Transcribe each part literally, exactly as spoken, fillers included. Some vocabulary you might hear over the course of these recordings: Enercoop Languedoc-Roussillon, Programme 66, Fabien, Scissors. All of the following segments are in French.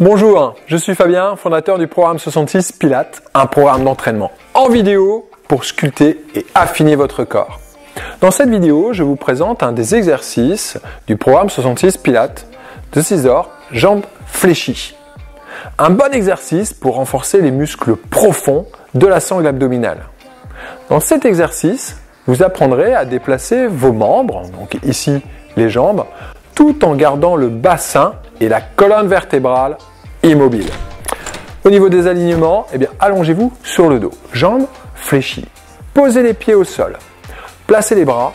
Bonjour, je suis Fabien, fondateur du programme soixante-six Pilates, un programme d'entraînement en vidéo pour sculpter et affiner votre corps. Dans cette vidéo, je vous présente un des exercices du programme soixante-six Pilates de Scissors, jambes fléchies. Un bon exercice pour renforcer les muscles profonds de la sangle abdominale. Dans cet exercice, vous apprendrez à déplacer vos membres, donc ici les jambes, tout en gardant le bassin et la colonne vertébrale immobile. Au niveau des alignements, eh bien, allongez-vous sur le dos, jambes fléchies. Posez les pieds au sol. Placez les bras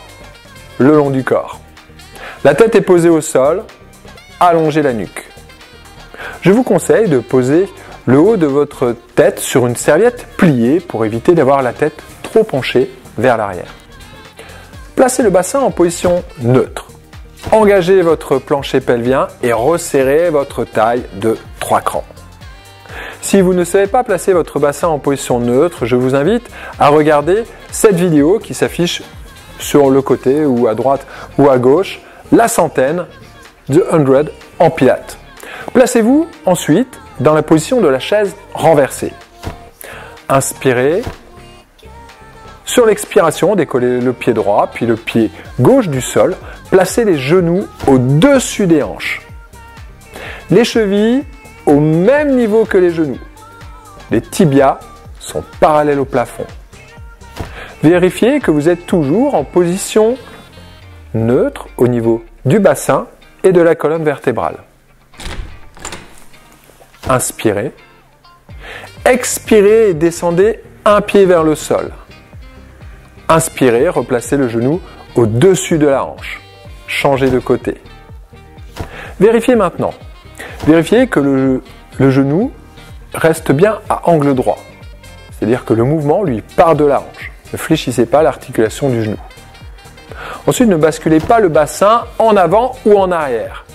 le long du corps. La tête est posée au sol, allongez la nuque. Je vous conseille de poser le haut de votre tête sur une serviette pliée pour éviter d'avoir la tête trop penchée vers l'arrière. Placez le bassin en position neutre. Engagez votre plancher pelvien et resserrez votre taille de trois crans. Si vous ne savez pas placer votre bassin en position neutre, je vous invite à regarder cette vidéo qui s'affiche sur le côté ou à droite ou à gauche, la centaine, The Hundred en pilates. Placez-vous ensuite dans la position de la chaise renversée. Inspirez. Sur l'expiration, décollez le pied droit, puis le pied gauche du sol. Placez les genoux au-dessus des hanches. Les chevilles au même niveau que les genoux. Les tibias sont parallèles au plafond. Vérifiez que vous êtes toujours en position neutre au niveau du bassin et de la colonne vertébrale. Inspirez. Expirez et descendez un pied vers le sol. Inspirez, replacez le genou au-dessus de la hanche. Changez de côté. Vérifiez maintenant. Vérifiez que le, le genou reste bien à angle droit. C'est-à-dire que le mouvement lui part de la hanche. Ne fléchissez pas l'articulation du genou. Ensuite, ne basculez pas le bassin en avant ou en arrière.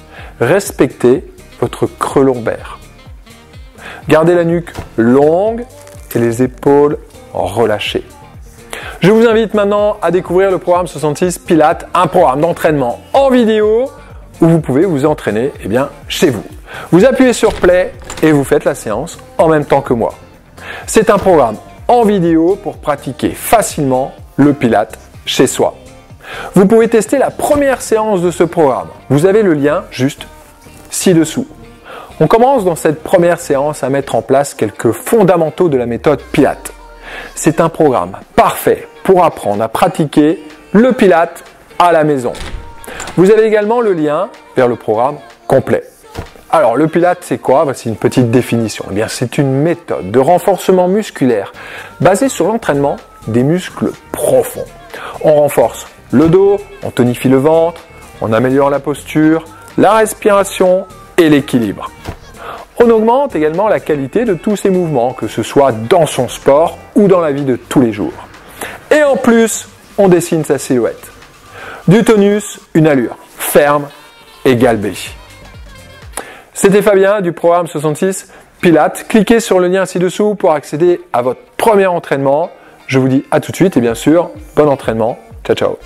Respectez votre creux lombaire. Gardez la nuque longue et les épaules relâchées. Je vous invite maintenant à découvrir le programme soixante-six Pilates, un programme d'entraînement en vidéo où vous pouvez vous entraîner eh bien, chez vous. Vous appuyez sur Play et vous faites la séance en même temps que moi. C'est un programme en vidéo pour pratiquer facilement le Pilates chez soi. Vous pouvez tester la première séance de ce programme. Vous avez le lien juste ci-dessous. On commence dans cette première séance à mettre en place quelques fondamentaux de la méthode Pilates. C'est un programme parfait pour apprendre à pratiquer le Pilates à la maison. Vous avez également le lien vers le programme complet. Alors le Pilates c'est quoi? Voici une petite définition. Eh bien, c'est une méthode de renforcement musculaire basée sur l'entraînement des muscles profonds. On renforce le dos, on tonifie le ventre, on améliore la posture, la respiration et l'équilibre. On augmente également la qualité de tous ces mouvements, que ce soit dans son sport ou dans la vie de tous les jours. Et en plus, on dessine sa silhouette. Du tonus, une allure ferme et galbée. C'était Fabien du programme soixante-six Pilates. Cliquez sur le lien ci-dessous pour accéder à votre premier entraînement. Je vous dis à tout de suite et bien sûr, bon entraînement. Ciao, ciao.